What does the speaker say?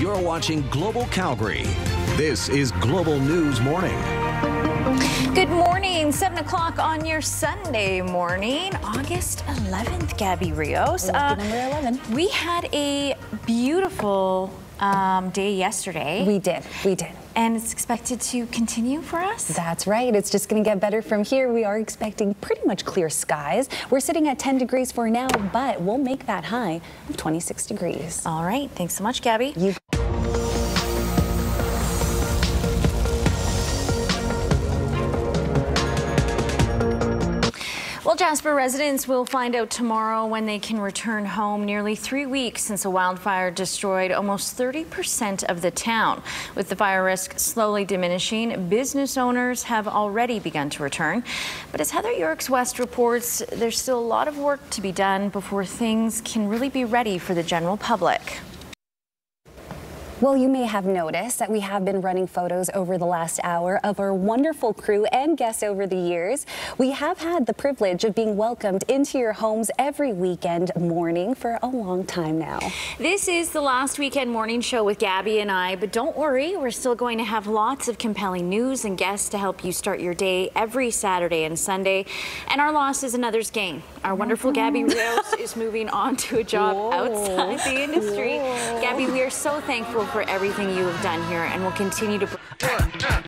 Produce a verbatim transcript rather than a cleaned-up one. You're watching Global Calgary. This is Global News Morning. Good morning, seven o'clock on your Sunday morning, August eleventh, Gabby Rios. Uh, number eleven. We had a beautiful um, day yesterday. We did, we did. And it's expected to continue for us? That's right. It's just going to get better from here. We are expecting pretty much clear skies. We're sitting at ten degrees for now, but we'll make that high of twenty-six degrees. All right. Thanks so much, Gabby. You Well, Jasper residents will find out tomorrow when they can return home, nearly three weeks since a wildfire destroyed almost thirty percent of the town. With the fire risk slowly diminishing, business owners have already begun to return. But as Heather Yorks West reports, there's still a lot of work to be done before things can really be ready for the general public. Well, you may have noticed that we have been running photos over the last hour of our wonderful crew and guests over the years. We have had the privilege of being welcomed into your homes every weekend morning for a long time now. This is the last weekend morning show with Gabby and I, but don't worry, we're still going to have lots of compelling news and guests to help you start your day every Saturday and Sunday. And our loss is another's gain. Our wonderful mm-hmm. Gabby Rios is moving on to a job Whoa. outside the industry. Whoa. Gabby, we are so thankful for everything you have done here, and we'll continue to